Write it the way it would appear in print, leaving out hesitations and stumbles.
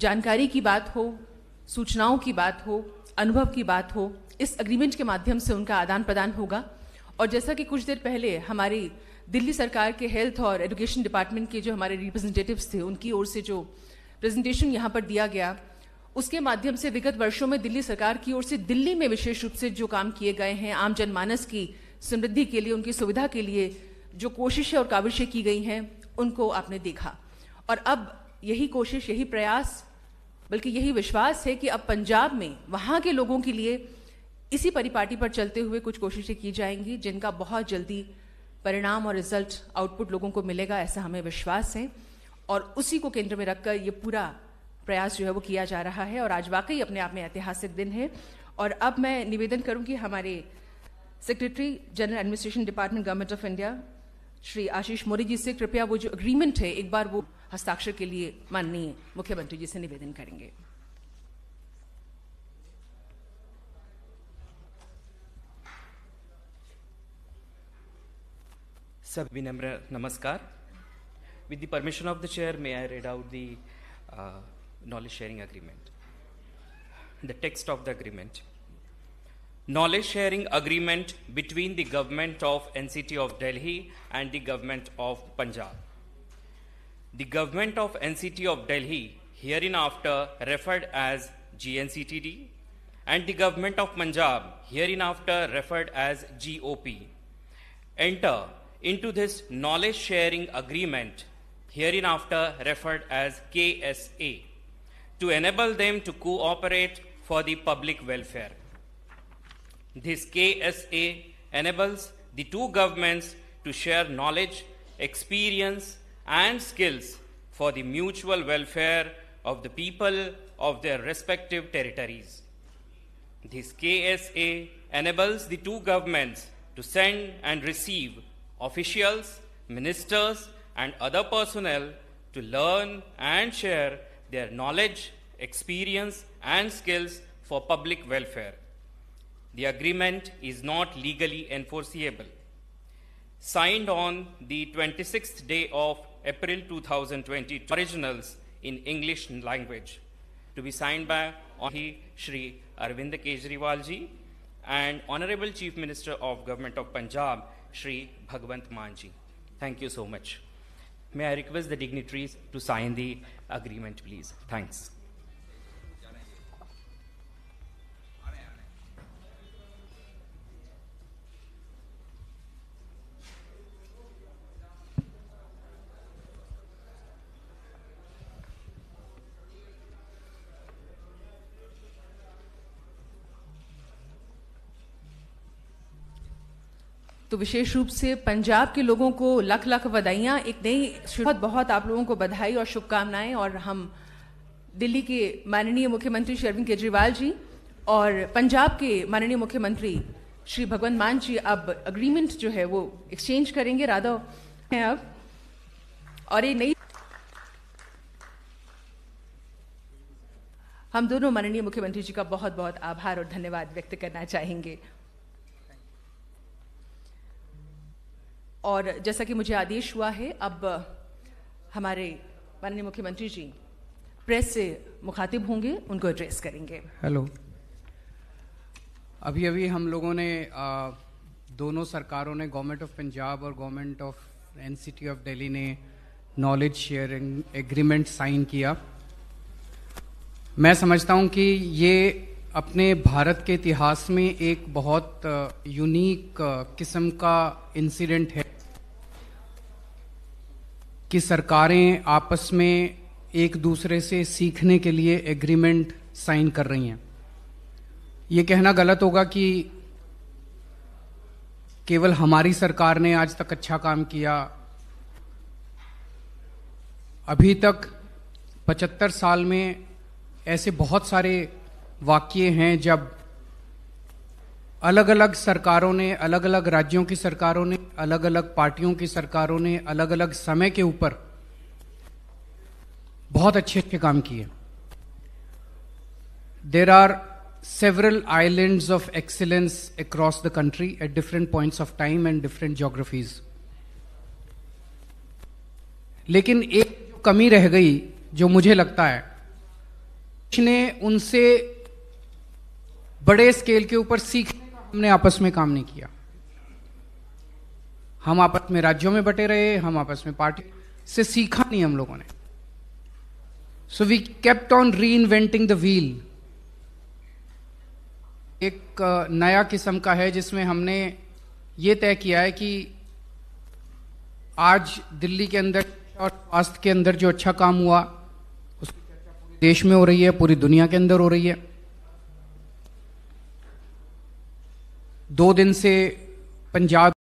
जानकारी की बात हो, सूचनाओं की बात हो, अनुभव की बात हो, इस एग्रीमेंट के माध्यम से उनका आदान प्रदान होगा। और जैसा कि कुछ देर पहले हमारी दिल्ली सरकार के हेल्थ और एजुकेशन डिपार्टमेंट के जो हमारे रिप्रेजेंटेटिव्स थे, उनकी ओर से जो प्रेजेंटेशन यहाँ पर दिया गया, उसके माध्यम से विगत वर्षों में दिल्ली सरकार की ओर से दिल्ली में विशेष रूप से जो काम किए गए हैं, आम जनमानस की समृद्धि के लिए, उनकी सुविधा के लिए जो कोशिशें और काविशें की गई हैं, उनको आपने देखा। और अब यही कोशिश, यही प्रयास, बल्कि यही विश्वास है कि अब पंजाब में वहाँ के लोगों के लिए इसी परिपाटी पर चलते हुए कुछ कोशिशें की जाएंगी, जिनका बहुत जल्दी परिणाम और रिजल्ट, आउटपुट लोगों को मिलेगा, ऐसा हमें विश्वास है। और उसी को केंद्र में रखकर ये पूरा प्रयास जो है वो किया जा रहा है। और आज वाकई अपने आप में ऐतिहासिक दिन है। और अब मैं निवेदन करूँगी हमारे secretary general administration department government of India Shri Ashish Modi ji से, कृपया वो जो एग्रीमेंट है एक बार वो हस्ताक्षर के लिए माननीय मुख्यमंत्री जी से निवेदन करेंगे। सब विनम्र नमस्कार। With the permission of the chair, may I read out the knowledge sharing agreement. The text of the agreement. Knowledge sharing agreement between the government of NCT of Delhi and the government of Punjab. The government of NCT of Delhi, hereinafter referred as GNCTD, and the government of Punjab, hereinafter referred as GOP, enter into this knowledge sharing agreement, hereinafter referred as KSA, to enable them to cooperate for the public welfare. This KSA enables the two governments to share knowledge, experience and skills for the mutual welfare of the people of their respective territories. This KSA enables the two governments to send and receive officials, ministers and other personnel to learn and share their knowledge, experience and skills for public welfare. The agreement is not legally enforceable. Signed on the 26th day of April 2020, originals in English language, to be signed by Shri Arvind Kejriwal ji and Honorable Chief Minister of Government of Punjab, Shri Bhagwant Mann ji. Thank you so much. May I request the dignitaries to sign the agreement, please. Thanks. तो विशेष रूप से पंजाब के लोगों को लाख लाख बधाइयाँ, एक नई शुरुआत, बहुत आप लोगों को बधाई और शुभकामनाएं। और हम दिल्ली के माननीय मुख्यमंत्री श्री अरविंद केजरीवाल जी और पंजाब के माननीय मुख्यमंत्री श्री भगवंत मान जी अब एग्रीमेंट जो है वो एक्सचेंज करेंगे, राधा हैं अब। और ये नई, हम दोनों माननीय मुख्यमंत्री जी का बहुत बहुत आभार और धन्यवाद व्यक्त करना चाहेंगे। और जैसा कि मुझे आदेश हुआ है, अब हमारे माननीय मुख्यमंत्री जी प्रेस से मुखातिब होंगे, उनको एड्रेस करेंगे। हेलो, अभी अभी हम लोगों ने दोनों सरकारों ने, गवर्नमेंट ऑफ पंजाब और government of NCT of Delhi ने नॉलेज शेयरिंग एग्रीमेंट साइन किया। मैं समझता हूं कि ये अपने भारत के इतिहास में एक बहुत यूनिक किस्म का इंसिडेंट है कि सरकारें आपस में एक दूसरे से सीखने के लिए एग्रीमेंट साइन कर रही हैं। ये कहना गलत होगा कि केवल हमारी सरकार ने आज तक अच्छा काम किया। अभी तक 75 साल में ऐसे बहुत सारे वाक्य हैं जब अलग अलग सरकारों ने, अलग अलग राज्यों की सरकारों ने, अलग अलग पार्टियों की सरकारों ने अलग अलग समय के ऊपर बहुत अच्छे अच्छे काम किए। There are several islands of excellence across the country at different points of time and different geographies. लेकिन एक कमी रह गई जो मुझे लगता है ने उनसे बड़े स्केल के ऊपर सीखने का हमने आपस में काम नहीं किया। हम आपस में राज्यों में बटे रहे, हम आपस में पार्टी से सीखा नहीं हम लोगों ने। So we kept on reinventing the wheel. एक नया किस्म का है जिसमें हमने ये तय किया है कि आज दिल्ली के अंदर और स्वास्थ्य के अंदर जो अच्छा काम हुआ उसकी चर्चा पूरे देश में हो रही है, पूरी दुनिया के अंदर हो रही है। 2 दिन से पंजाब